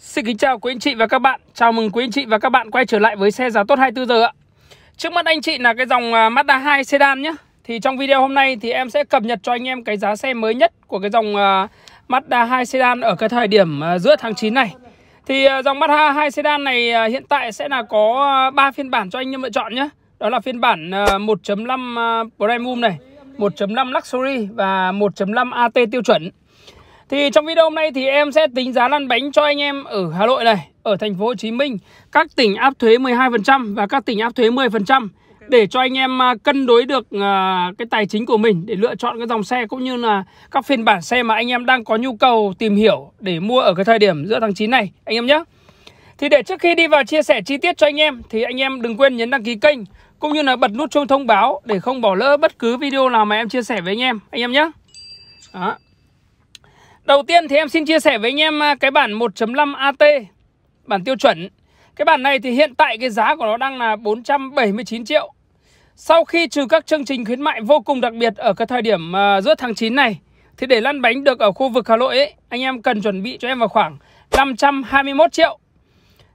Xin kính chào quý anh chị và các bạn. Chào mừng quý anh chị và các bạn quay trở lại với xe giá tốt 24 giờ ạ. Trước mắt anh chị là cái dòng Mazda 2 sedan nhé. Thì trong video hôm nay thì em sẽ cập nhật cho anh em cái giá xe mới nhất của cái dòng Mazda 2 sedan ở cái thời điểm giữa tháng 9 này. Thì dòng Mazda 2 sedan này hiện tại sẽ là có 3 phiên bản cho anh em lựa chọn nhé. Đó là phiên bản 1.5 Premium này, 1.5 Luxury và 1.5 AT tiêu chuẩn. Thì trong video hôm nay thì em sẽ tính giá lăn bánh cho anh em ở Hà Nội này, ở thành phố Hồ Chí Minh, các tỉnh áp thuế 12% và các tỉnh áp thuế 10% để cho anh em cân đối được cái tài chính của mình để lựa chọn cái dòng xe cũng như là các phiên bản xe mà anh em đang có nhu cầu tìm hiểu để mua ở cái thời điểm giữa tháng 9 này anh em nhé. Thì để trước khi đi vào chia sẻ chi tiết cho anh em thì anh em đừng quên nhấn đăng ký kênh cũng như là bật nút chuông thông báo để không bỏ lỡ bất cứ video nào mà em chia sẻ với anh em nhé. Đó. Đầu tiên thì em xin chia sẻ với anh em cái bản 1.5 AT, bản tiêu chuẩn. Cái bản này thì hiện tại cái giá của nó đang là 479 triệu. Sau khi trừ các chương trình khuyến mại vô cùng đặc biệt ở cái thời điểm giữa tháng 9 này, thì để lăn bánh được ở khu vực Hà Nội ấy, anh em cần chuẩn bị cho em vào khoảng 521 triệu.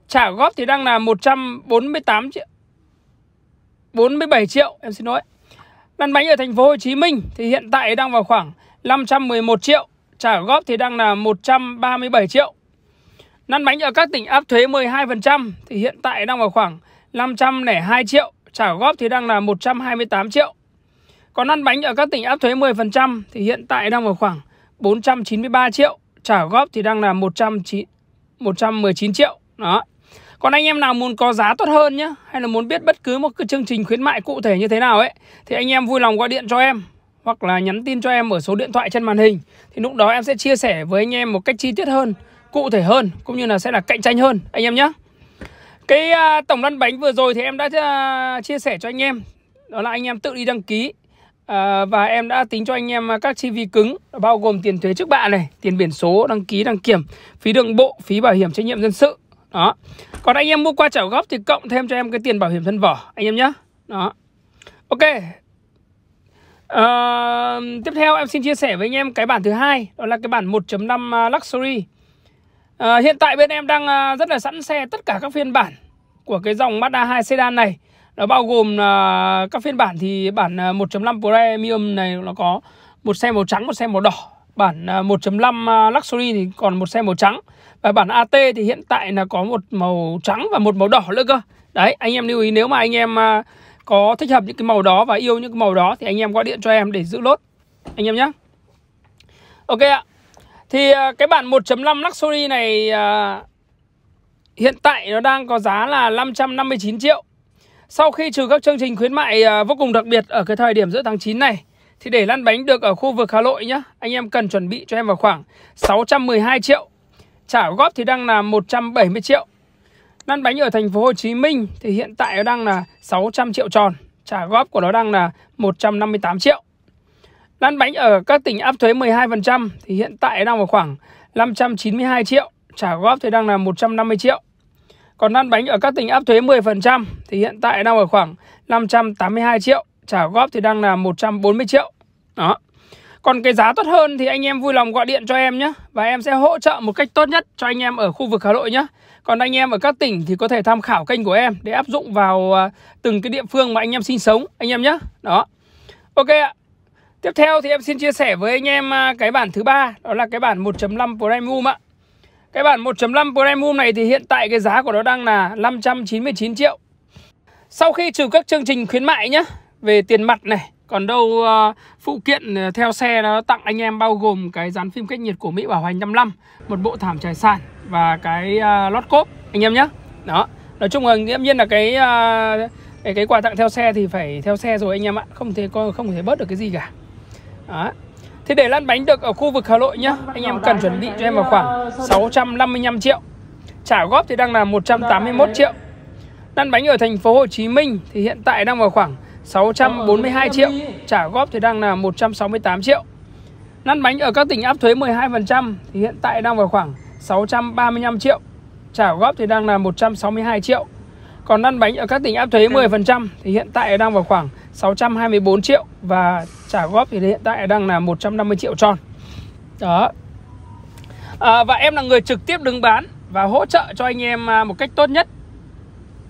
Trả góp thì đang là 148 triệu. 47 triệu, em xin lỗi. Lăn bánh ở thành phố Hồ Chí Minh thì hiện tại đang vào khoảng 511 triệu. Trả góp thì đang là 137 triệu. Lăn bánh ở các tỉnh áp thuế 12% thì hiện tại đang vào khoảng 502 triệu. Trả góp thì đang là 128 triệu. Còn lăn bánh ở các tỉnh áp thuế 10% thì hiện tại đang vào khoảng 493 triệu. Trả góp thì đang là 119 triệu. Đó. Còn anh em nào muốn có giá tốt hơn nhé, hay là muốn biết bất cứ một cái chương trình khuyến mại cụ thể như thế nào ấy, thì anh em vui lòng gọi điện cho em hoặc là nhắn tin cho em ở số điện thoại trên màn hình. Thì lúc đó em sẽ chia sẻ với anh em một cách chi tiết hơn, cụ thể hơn, cũng như là sẽ là cạnh tranh hơn anh em nhé. Cái tổng lăn bánh vừa rồi thì em đã chia sẻ cho anh em. Đó là anh em tự đi đăng ký và em đã tính cho anh em các chi phí cứng, bao gồm tiền thuế trước bạ này, tiền biển số, đăng ký đăng kiểm, phí đường bộ, phí bảo hiểm trách nhiệm dân sự. Đó. Còn anh em mua qua trả góp thì cộng thêm cho em cái tiền bảo hiểm thân vỏ anh em nhé. Đó. Ok. Tiếp theo em xin chia sẻ với anh em cái bản thứ hai, đó là cái bản 1.5 Luxury. Hiện tại bên em đang rất là sẵn xe tất cả các phiên bản của cái dòng Mazda 2 sedan này. Nó bao gồm các phiên bản thì bản 1.5 Premium này nó có một xe màu trắng, một xe màu đỏ. Bản 1.5 Luxury thì còn một xe màu trắng. Và bản AT thì hiện tại là có một màu trắng và một màu đỏ nữa cơ. Đấy, anh em lưu ý nếu mà anh em có thích hợp những cái màu đó và yêu những cái màu đó thì anh em gọi điện cho em để giữ lốt anh em nhé. Ok ạ. Thì cái bản 1.5 Luxury này hiện tại nó đang có giá là 559 triệu. Sau khi trừ các chương trình khuyến mại vô cùng đặc biệt ở cái thời điểm giữa tháng 9 này, thì để lăn bánh được ở khu vực Hà Nội nhé, anh em cần chuẩn bị cho em vào khoảng 612 triệu. Trả góp thì đang là 170 triệu. Lăn bánh ở thành phố Hồ Chí Minh thì hiện tại nó đang là 600 triệu tròn. Trả góp của nó đang là 158 triệu. Lăn bánh ở các tỉnh áp thuế 12% thì hiện tại đang vào khoảng 592 triệu. Trả góp thì đang là 150 triệu. Còn lăn bánh ở các tỉnh áp thuế 10% thì hiện tại đang vào khoảng 582 triệu. Trả góp thì đang là 140 triệu. Đó. Còn cái giá tốt hơn thì anh em vui lòng gọi điện cho em nhé. Và em sẽ hỗ trợ một cách tốt nhất cho anh em ở khu vực Hà Nội nhé. Còn anh em ở các tỉnh thì có thể tham khảo kênh của em để áp dụng vào từng cái địa phương mà anh em sinh sống anh em nhé. Đó. Ok ạ. Tiếp theo thì em xin chia sẻ với anh em cái bản thứ ba, đó là cái bản 1.5 Premium ạ. Cái bản 1.5 Premium này thì hiện tại cái giá của nó đang là 599 triệu. Sau khi trừ các chương trình khuyến mại nhé, về tiền mặt này, còn đâu phụ kiện theo xe nó tặng anh em bao gồm cái dán phim cách nhiệt của Mỹ bảo hành 55, một bộ thảm trải sàn và cái lót cốp anh em nhé. Đó, nói chung là dĩ nhiên là cái quà tặng theo xe thì phải theo xe rồi anh em ạ, không thể bớt được cái gì cả. Đó. Thế để lăn bánh được ở khu vực Hà Nội nhá, anh em cần chuẩn bị cho em vào khoảng 655 triệu. Trả góp thì đang là 181 triệu. Lăn bánh ở thành phố Hồ Chí Minh thì hiện tại đang vào khoảng 642 triệu. Trả góp thì đang là 168 triệu. Lăn bánh ở các tỉnh áp thuế 12% thì hiện tại đang vào khoảng 635 triệu. Trả góp thì đang là 162 triệu. Còn lăn bánh ở các tỉnh áp thuế 10% thì hiện tại đang vào khoảng 624 triệu. Và trả góp thì hiện tại đang là 150 triệu tròn. Đó. Và em là người trực tiếp đứng bán và hỗ trợ cho anh em một cách tốt nhất,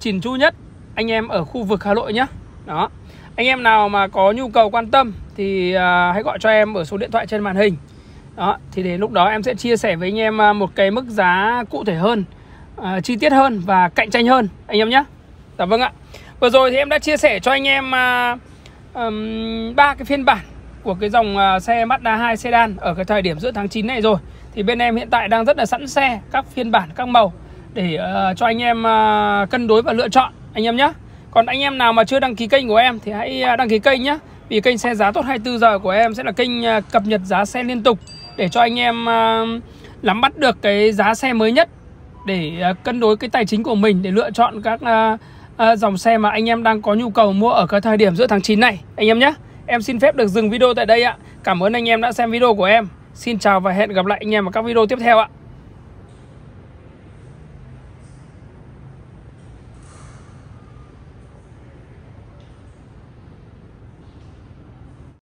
chỉn chu nhất anh em ở khu vực Hà Nội nhé. Đó, anh em nào mà có nhu cầu quan tâm thì hãy gọi cho em ở số điện thoại trên màn hình. Đó, thì đến lúc đó em sẽ chia sẻ với anh em một cái mức giá cụ thể hơn, chi tiết hơn và cạnh tranh hơn anh em nhé. Dạ vâng ạ. Vừa rồi thì em đã chia sẻ cho anh em ba cái phiên bản của cái dòng xe Mazda 2 sedan ở cái thời điểm giữa tháng 9 này rồi. Thì bên em hiện tại đang rất là sẵn xe các phiên bản các màu để cho anh em cân đối và lựa chọn anh em nhé. Còn anh em nào mà chưa đăng ký kênh của em thì hãy đăng ký kênh nhé. Vì kênh Xe Giá Tốt 24 giờ của em sẽ là kênh cập nhật giá xe liên tục để cho anh em nắm bắt được cái giá xe mới nhất để cân đối cái tài chính của mình để lựa chọn các dòng xe mà anh em đang có nhu cầu mua ở cái thời điểm giữa tháng 9 này anh em nhé. Em xin phép được dừng video tại đây ạ. Cảm ơn anh em đã xem video của em. Xin chào và hẹn gặp lại anh em ở các video tiếp theo ạ.